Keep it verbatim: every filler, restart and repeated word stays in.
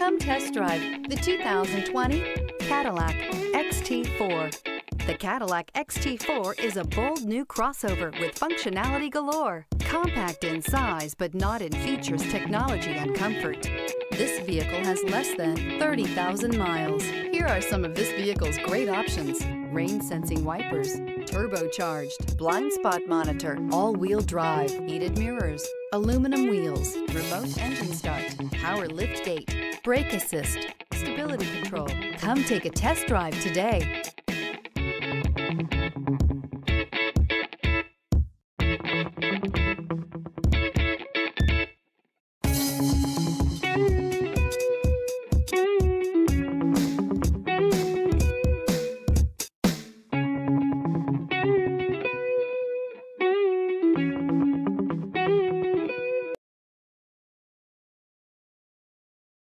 Come test drive the two thousand twenty Cadillac X T four. The Cadillac X T four is a bold new crossover with functionality galore. Compact in size, but not in features, technology, and comfort. This vehicle has less than thirty thousand miles. Here are some of this vehicle's great options: rain sensing wipers, turbocharged, blind spot monitor, all-wheel drive, heated mirrors, aluminum wheels, remote engine start, power liftgate, brake assist, stability control. Come take a test drive today.